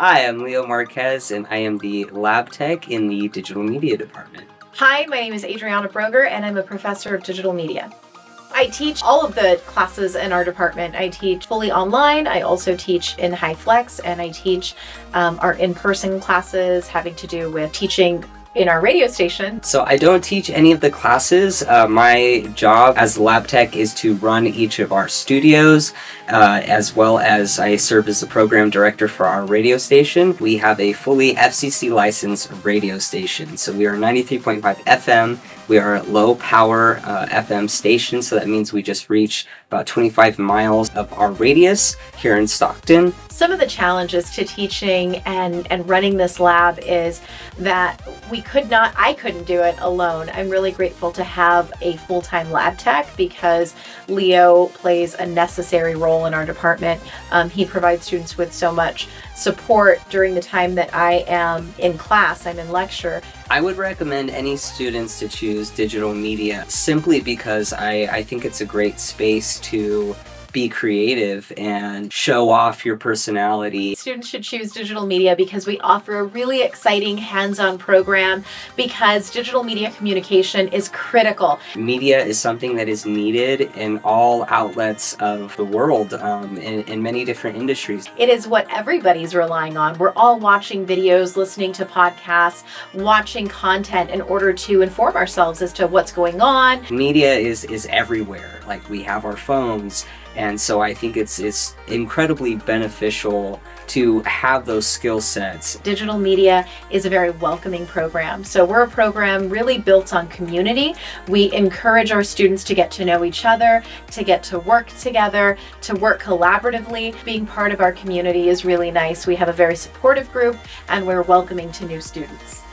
Hi, I'm Leo Marquez, and I am the lab tech in the digital media department. Hi, my name is Adriana Broger, and I'm a professor of digital media. I teach all of the classes in our department. I teach fully online, I also teach in high flex, and I teach our in-person classes having to do with teaching in our radio station. So I don't teach any of the classes. My job as lab tech is to run each of our studios, as well as I serve as the program director for our radio station. We have a fully FCC licensed radio station. So we are 93.5 FM. We are a low power FM station. So that means we just reach about 25 miles of our radius here in Stockton. Some of the challenges to teaching and running this lab is that I couldn't do it alone. I'm really grateful to have a full-time lab tech because Leo plays a necessary role in our department. He provides students with so much support during the time that I am in class, I'm in lecture. I would recommend any students to choose digital media simply because I think it's a great space to be creative and show off your personality. Students should choose digital media because we offer a really exciting hands-on program because digital media communication is critical. Media is something that is needed in all outlets of the world in many different industries. It is what everybody's relying on. We're all watching videos, listening to podcasts, watching content in order to inform ourselves as to what's going on. Media is everywhere. Like, we have our phones. And so I think it's incredibly beneficial to have those skill sets. Digital media is a very welcoming program. So we're a program really built on community. We encourage our students to get to know each other, to get to work together, to work collaboratively. Being part of our community is really nice. We have a very supportive group and we're welcoming to new students.